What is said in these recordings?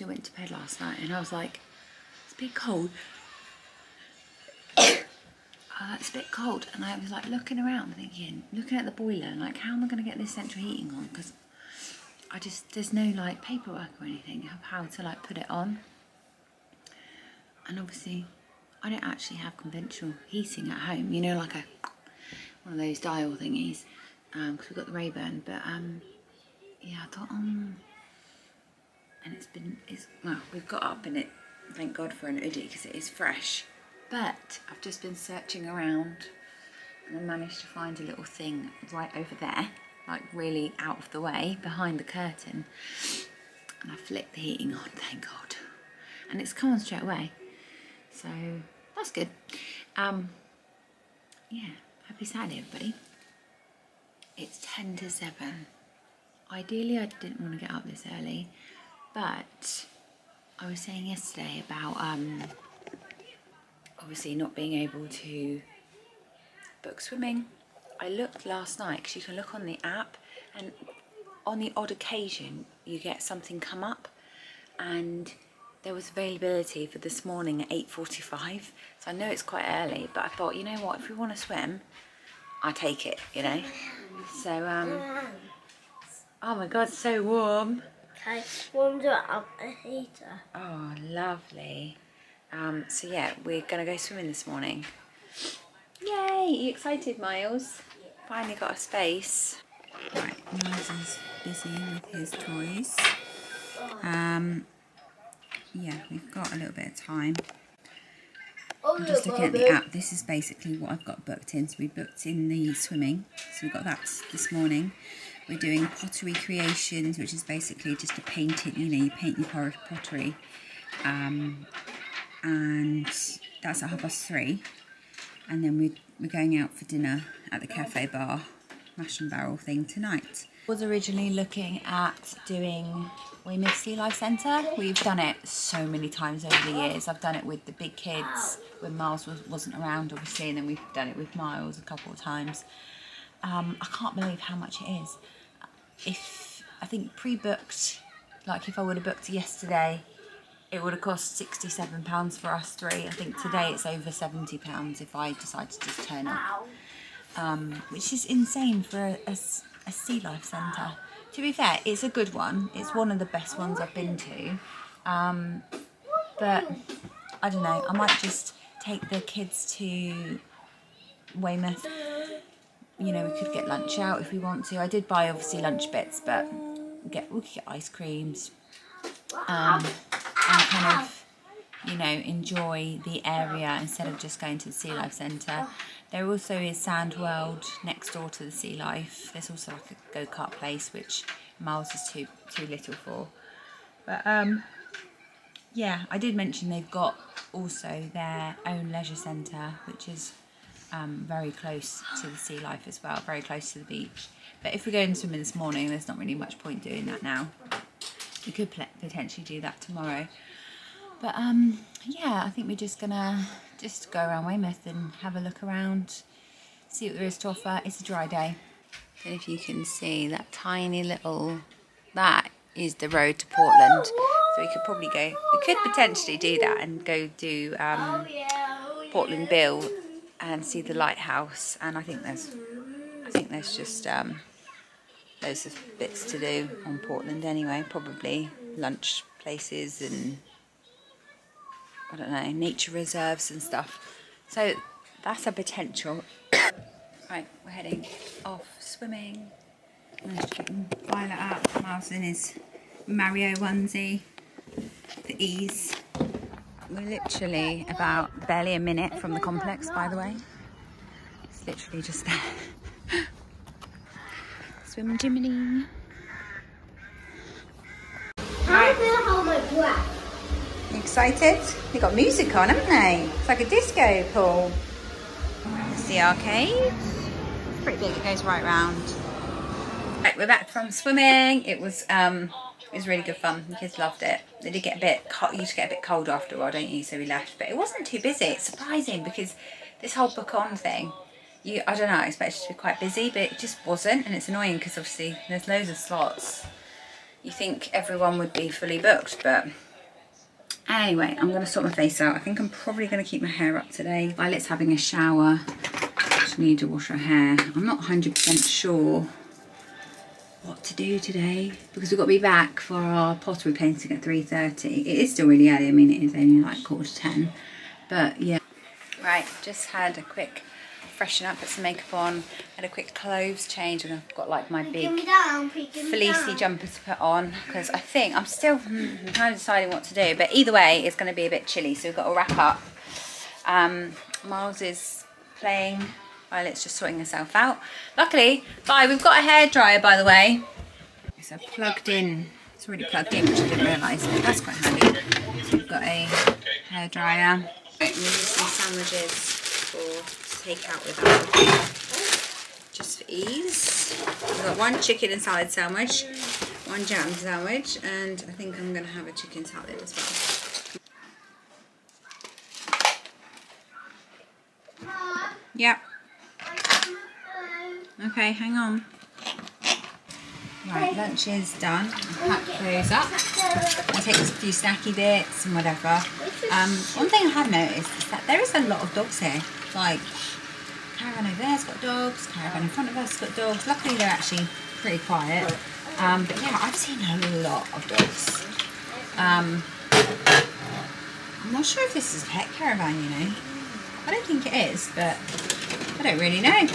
actually went to bed last night and I was like, it's a bit cold. It's a bit cold, and I was like looking around thinking, looking at the boiler and like, how am I going to get this central heating on, because I just, there's no like paperwork or anything of how to like put it on. And obviously I don't actually have conventional heating at home, you know, like a one of those dial thingies, because we've got the Rayburn, but yeah, I thought and well, we've got up in it, thank God for an hoodie, because it is fresh. But I've just been searching around and I managed to find a little thing right over there, like really out of the way, behind the curtain. And I flicked the heating on, thank God. And it's come on straight away. So that's good. Yeah, happy Saturday, everybody. It's 7:10. Ideally, I didn't want to get up this early, but I was saying yesterday about obviously not being able to book swimming. I looked last night, because you can look on the app, and on the odd occasion you get something come up, and there was availability for this morning at 8:45, so I know it's quite early, but I thought, you know what, if we want to swim, I take it, you know. So oh my God, so warm. I warmed up a heater. Oh, lovely. So yeah, we're gonna go swimming this morning. Yay! You excited, Miles? Yeah. Finally got a space. Right, Miles is busy with his toys. Yeah, we've got a little bit of time. I'm just looking at the app. This is basically what I've got booked in. So we booked in the swimming. So we got that this morning. We're doing pottery creations, which is basically just a painting. You know, you paint your pottery. And that's at 3:30, and then we're going out for dinner at the cafe bar, Mash and Barrel thing tonight. I was originally looking at doing Weymouth Sea Life Center. We've done it so many times over the years. I've done it with the big kids when Miles wasn't around, obviously, and then we've done it with Miles a couple of times. I can't believe how much it is. If I think pre-booked, like if I would have booked yesterday, it would have cost £67 for us three. I think today it's over £70 if I decide to just turn up. Which is insane for a sea life centre. To be fair, it's a good one. It's one of the best ones I've been to. But I don't know, I might just take the kids to Weymouth. You know, we could get lunch out if we want to. I did buy obviously lunch bits, but we could get ice creams. And kind of, you know, enjoy the area instead of just going to the Sea Life Centre. There also is Sand World next door to the Sea Life. There's also like a go-kart place, which Miles is too little for. But yeah, I did mention they've got also their own leisure centre, which is very close to the Sea Life as well, very close to the beach. But if we're going swimming this morning, there's not really much point doing that now. We could potentially do that tomorrow, but yeah, I think we're just gonna go around Weymouth and have a look around, see what there is to offer. It's a dry day. Don't know if you can see that tiny little, that is the road to Portland. So we could probably go, we could potentially do that and go do Portland Bill and see the lighthouse. And I think there's, just loads of bits to do on Portland anyway, probably lunch places and I don't know, nature reserves and stuff. So that's a potential. Right, we're heading off swimming. Violet up, Miles in his Mario onesie for ease. We're literally about barely a minute from the complex, by the way. It's literally just there. Jiminy. Right. You excited? They got music on, haven't they? It's like a disco pool. It's the arcade. It's pretty big. It goes right round. Right, we're back from swimming. It was really good fun. The kids loved it. They did get a bit cold. You used to get a bit cold after a while, don't you? So we left, but it wasn't too busy. It's surprising because this whole book on thing. I don't know, I expected to be quite busy, but it just wasn't, and it's annoying because obviously there's loads of slots. You think everyone would be fully booked, but Anyway, I'm going to sort my face out. I think I'm probably going to keep my hair up today. Violet's having a shower. Just need to wash her hair. I'm not 100% sure what to do today because we've got to be back for our pottery painting at 3:30. It is still really early. I mean, it is only like 9:45, but yeah. Right, just had a quick freshen up, put some makeup on, had a quick clothes change, and I've got like my big fleecy jumper to put on because I think I'm still kind of deciding what to do, but either way it's going to be a bit chilly, so we've got to wrap up. Miles is playing, Violet's just sorting herself out. Luckily, we've got a hairdryer, by the way. It's plugged in, it's already plugged in, which I didn't realise, but that's quite handy. So we've got a hairdryer. Right, we need some sandwiches for take out with us, just for ease. I've got one chicken and salad sandwich, one jam sandwich, and I think I'm going to have a chicken salad as well. Yep. Okay, hang on. Right, lunch is done. I'll pack those up. I'll take a few snacky bits and whatever. One thing I have noticed is that there is a lot of dogs here. Like, caravan over there's got dogs, caravan in front of us has got dogs. Luckily they're actually pretty quiet. But yeah, I've seen a lot of dogs. I'm not sure if this is a pet caravan, you know. I don't think it is, but I don't really know.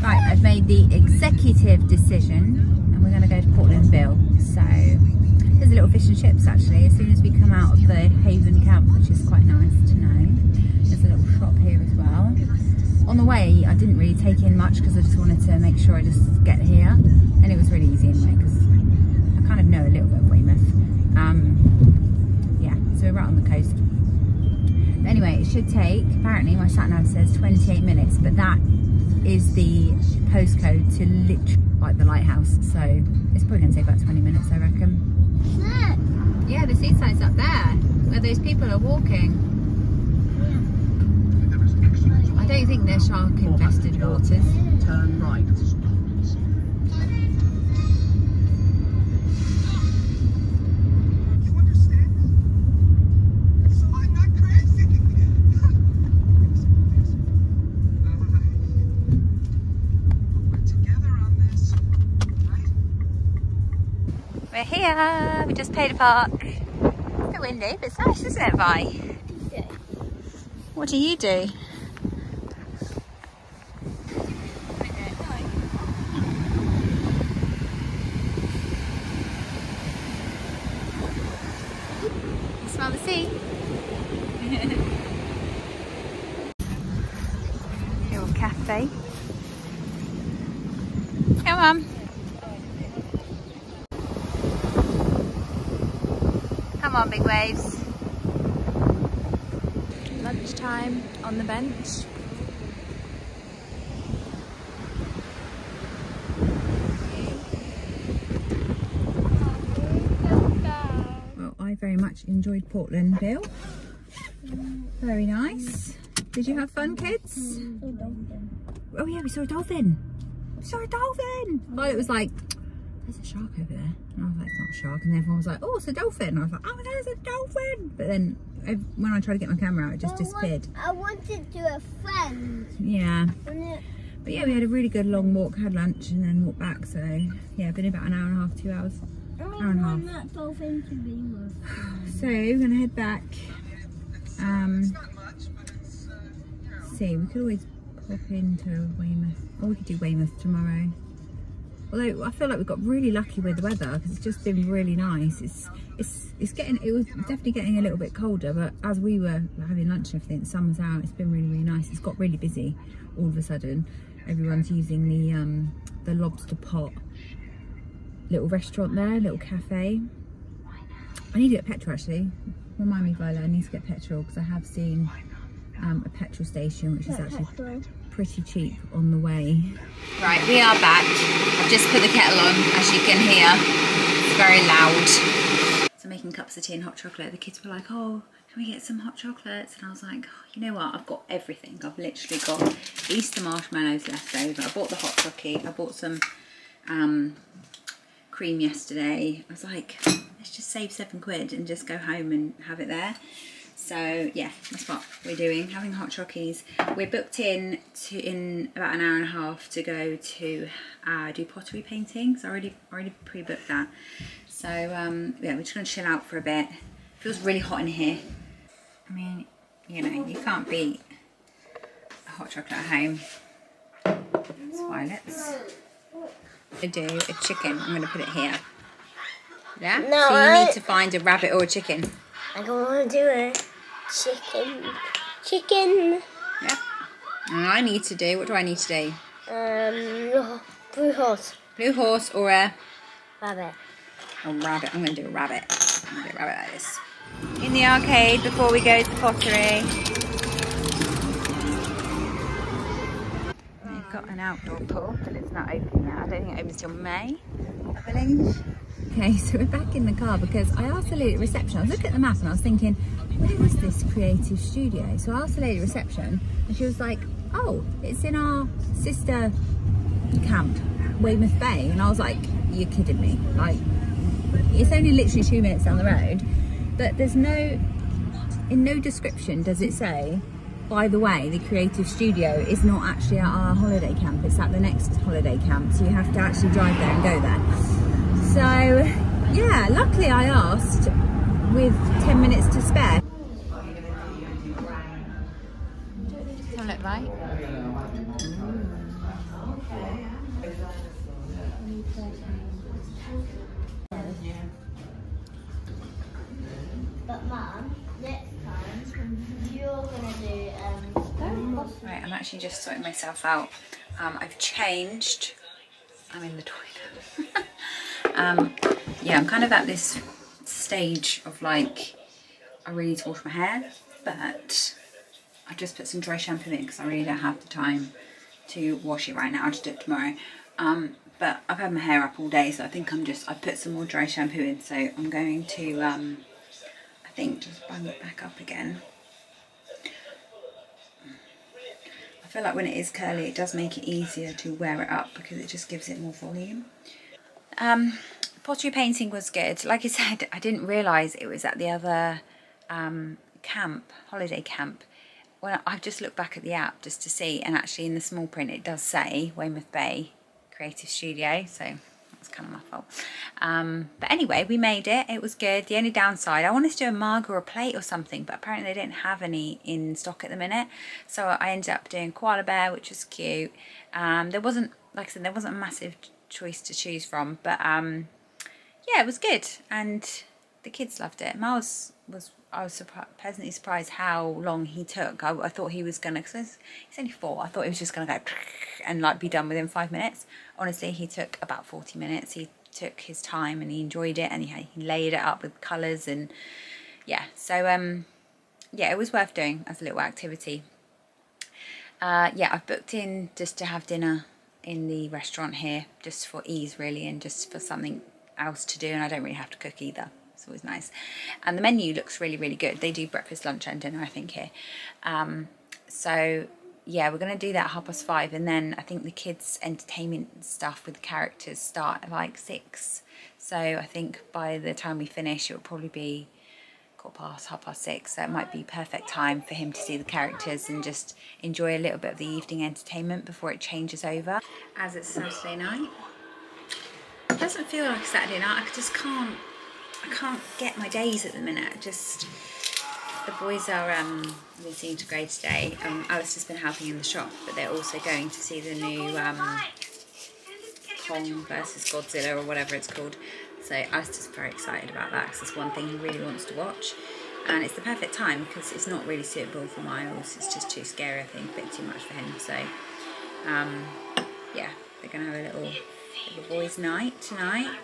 Right, I've made the executive decision. We're going to go to Portland Bill, so there's a little fish and chips actually as soon as we come out of the Haven camp, which is quite nice to know. There's a little shop here as well. On the way I didn't really take in much because I just wanted to make sure I just get here, and it was really easy anyway because I kind of know a little bit of Weymouth. Yeah, so we're right on the coast. But anyway, it should take, apparently my sat nav says 28 minutes, but that is the postcode to literally like the lighthouse, so it's probably gonna take about 20 minutes, I reckon. Look. Yeah, the seaside's up there where those people are walking. Yeah. I don't think they're shark infested waters. Turn right. We're here, we just paid a park. It's a bit windy, but it's nice, isn't it, Vi? What do you do? You smell the sea? Little cafe. Come on. Come on, big waves. Lunchtime on the bench. Well, I very much enjoyed Portland Bill. Very nice. Did you have fun, kids? Oh yeah, we saw a dolphin. We saw a dolphin. Well, it was like, there's a shark over there. And I was like, it's not a shark. And everyone was like, oh, it's a dolphin. And I was like, oh, there's a dolphin. But then when I tried to get my camera out, it just disappeared. I wanted to have friends. Yeah. But yeah, we had a really good long walk, had lunch, and then walked back. So yeah, been about an hour and a half, 2 hours. Hour and a half. That dolphin to be with. So we're going to head back. See, we could always pop into Weymouth. Or we could do Weymouth tomorrow. Although I feel like we got really lucky with the weather because it's just been really nice. It's getting, it was definitely getting a little bit colder, but as we were having lunch and everything, the sun was out. It's been really, really nice. It's got really busy all of a sudden. Everyone's using the lobster pot little restaurant there, little cafe. I need to get petrol actually. Remind me, Viola, I need to get petrol because I have seen a petrol station which is actually pretty cheap on the way. Right, we are back. I've just put the kettle on, as you can hear. It's very loud. So making cups of tea and hot chocolate. The kids were like, oh, can we get some hot chocolates? And I was like, oh, you know what? I've got everything. I've literally got Easter marshmallows left over. I bought the hot chocolate. I bought some cream yesterday. I was like, let's just save £7 and just go home and have it there. So yeah, that's what we're doing, having hot chockies. We're booked in to in about an hour and a half to go to do pottery paintings. I already pre-booked that. So yeah, we're just gonna chill out for a bit. Feels really hot in here. I mean, you know, you can't beat a hot chocolate at home. That's Violet's. I do a chicken. I'm gonna put it here. Yeah. No, so you need to find a rabbit or a chicken. I don't want to do a chicken. Chicken. Yep. And I need to do. What do I need to do? Blue horse. Blue horse or a rabbit. A rabbit. I'm going to do a rabbit. I'm going to do a rabbit like this. In the arcade before we go to the pottery. They've got an outdoor pool, but it's not open now. I don't think it opens till May, I believe. Okay, so we're back in the car because I asked the lady at reception, I was looking at the map and I was thinking, where was this creative studio? So I asked the lady at reception and she was like, oh, it's in our sister camp, Weymouth Bay. And I was like, you're kidding me. Like, it's only literally 2 minutes down the road, but there's no, in no description does it say, by the way, the creative studio is not actually at our holiday camp, it's at the next holiday camp. So you have to actually drive there and go there. So, yeah, luckily I asked with 10 minutes to spare. Doesn't look right. But Mum, next time you're going to do... Right, I'm actually just sorting myself out. I've changed. I'm in the toilet. Yeah, I'm kind of at this stage of like, I really need to wash my hair, but I just put some dry shampoo in because I really don't have the time to wash it right now. I'll just do it tomorrow. But I've had my hair up all day, so I think I put some more dry shampoo in, so I'm going to, I think just bung it back up again. I feel like when it is curly, it does make it easier to wear it up because it just gives it more volume. Pottery painting was good. Like I said, I didn't realise it was at the other camp, holiday camp. Well, I've just looked back at the app just to see, and actually in the small print it does say Weymouth Bay Creative Studio, so that's kind of my fault. But anyway, we made it. It was good. The only downside, I wanted to do a mug or a plate or something, but apparently they didn't have any in stock at the minute, so I ended up doing koala bear, which was cute. There wasn't, like I said, there wasn't a massive choice to choose from, but yeah, it was good and the kids loved it. Miles was, I was pleasantly surprised how long he took. I thought he was gonna, because he's only 4, I thought he was just gonna go and like be done within 5 minutes. Honestly, he took about 40 minutes. He took his time and he enjoyed it, and he laid it up with colours, and yeah, so yeah, it was worth doing as a little activity. Yeah, I've booked in just to have dinner in the restaurant here, just for ease really, and just for something else to do, and I don't really have to cook either. It's always nice, and the menu looks really, really good. They do breakfast, lunch and dinner, I think, here. So yeah, we're gonna do that 5:30, and then I think the kids entertainment stuff with the characters start at like 6, so I think by the time we finish it will probably be past 6:30, so it might be perfect time for him to see the characters and just enjoy a little bit of the evening entertainment before it changes over. As it's Saturday night, it doesn't feel like Saturday night. I just can't, I can't get my days at the minute. Just the boys are meeting to grade today. Alice has been helping in the shop, but they're also going to see the new Kong versus Godzilla or whatever it's called. So I was just very excited about that because it's one thing he really wants to watch, and it's the perfect time because it's not really suitable for Miles. It's just too scary, I think, a bit too much for him. So yeah, they're going to have a little boys' night tonight.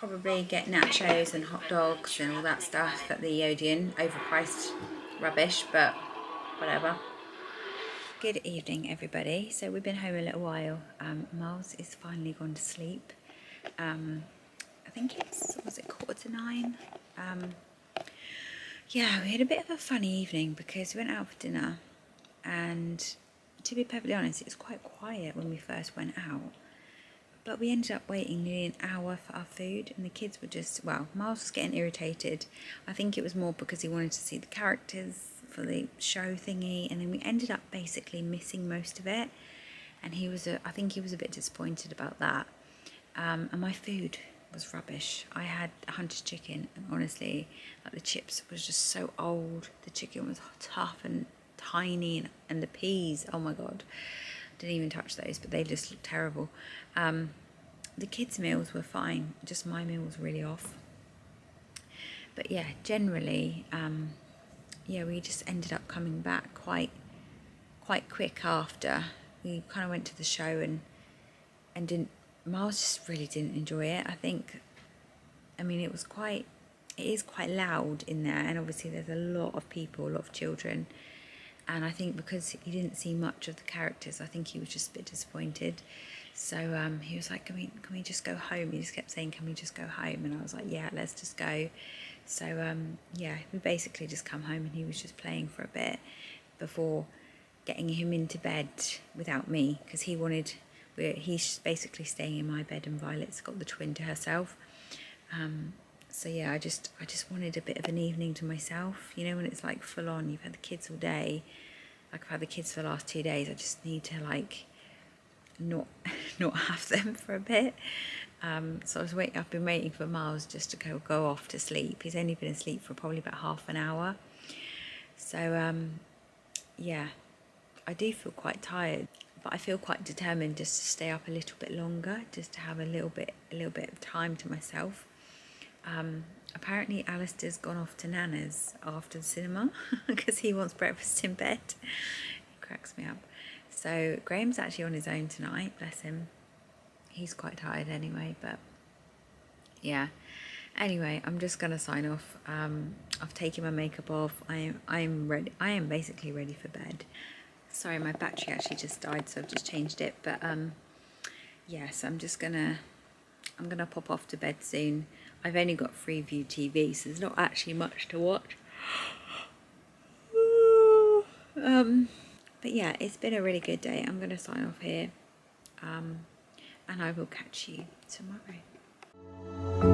Probably get nachos and hot dogs and all that stuff at the Odeon. Overpriced rubbish, but whatever. Good evening, everybody. So we've been home a little while. Miles is finally gone to sleep. I think it's, was it 8:45? Yeah, we had a bit of a funny evening because we went out for dinner, and to be perfectly honest, it was quite quiet when we first went out. But we ended up waiting nearly an hour for our food, and the kids were just, well, Miles was getting irritated. I think it was more because he wanted to see the characters for the show thingy, and then we ended up basically missing most of it. And he was, I think he was a bit disappointed about that. And my food was rubbish. I had a hunter's chicken, and honestly, like, the chips was just so old. The chicken was tough and tiny, and the peas, oh my god. Didn't even touch those, but they just looked terrible. The kids' meals were fine, just my meal was really off. But yeah, generally, yeah, we just ended up coming back quite quick after. We kind of went to the show and didn't, Miles just really didn't enjoy it. I think, I mean, it was quite, it is quite loud in there, and obviously there's a lot of people, a lot of children. And I think because he didn't see much of the characters, I think he was just a bit disappointed. So he was like, can we just go home? He just kept saying, can we just go home? And I was like, yeah, let's just go. So yeah, we basically just come home, and he was just playing for a bit before getting him into bed without me, because he wanted, he's basically staying in my bed, and Violet's got the twin to herself. So yeah, I just wanted a bit of an evening to myself, you know, when it's like full on, you've had the kids all day, like I've had the kids for the last 2 days, I just need to like not have them for a bit. So I've been waiting for Miles just to go off to sleep. He's only been asleep for probably about half an hour. So yeah, I do feel quite tired, but I feel quite determined just to stay up a little bit longer, just to have a little bit of time to myself. Apparently Alistair's gone off to Nana's after the cinema because he wants breakfast in bed. It cracks me up. So Graham's actually on his own tonight, bless him. He's quite tired anyway, but yeah. Anyway, I'm just gonna sign off. I've taken my makeup off. I am ready. I am basically ready for bed. Sorry, my battery actually just died, so I've just changed it. But yeah, so I'm gonna pop off to bed soon. I've only got Freeview TV, so there's not actually much to watch. But yeah, it's been a really good day. I'm going to sign off here, and I will catch you tomorrow.